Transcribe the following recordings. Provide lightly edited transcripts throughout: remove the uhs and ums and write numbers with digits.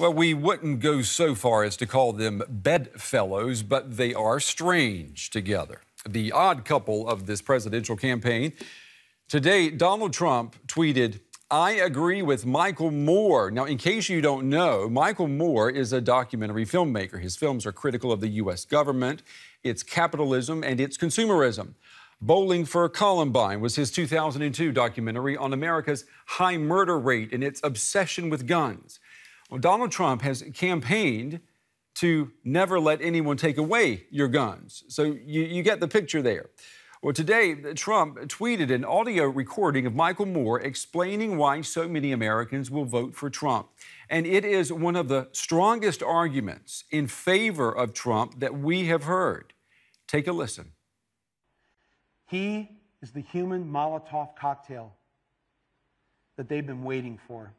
Well, we wouldn't go so far as to call them bedfellows, but they are strange together. The odd couple of this presidential campaign. Today, Donald Trump tweeted, "I agree with Michael Moore." Now, in case you don't know, Michael Moore is a documentary filmmaker. His films are critical of the U.S. government, its capitalism, and its consumerism. Bowling for Columbine was his 2002 documentary on America's high murder rate and its obsession with guns. Well, Donald Trump has campaigned to never let anyone take away your guns. So you get the picture there. Well, today, Trump tweeted an audio recording of Michael Moore explaining why so many Americans will vote for Trump. And it is one of the strongest arguments in favor of Trump that we have heard. Take a listen. He is the human Molotov cocktail that they've been waiting for.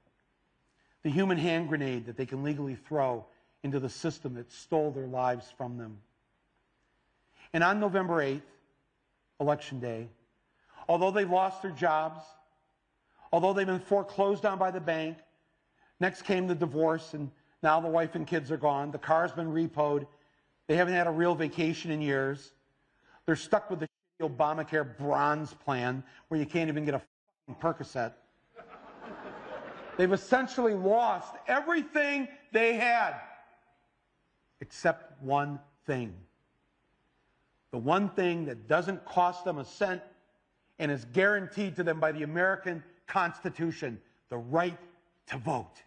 The human hand grenade that they can legally throw into the system that stole their lives from them. And on November 8th, Election Day, although they've lost their jobs, although they've been foreclosed on by the bank, next came the divorce, and now the wife and kids are gone, the car's been repoed, they haven't had a real vacation in years, they're stuck with the Obamacare bronze plan where you can't even get a Percocet. They've essentially lost everything they had, except one thing. The one thing that doesn't cost them a cent and is guaranteed to them by the American Constitution, the right to vote.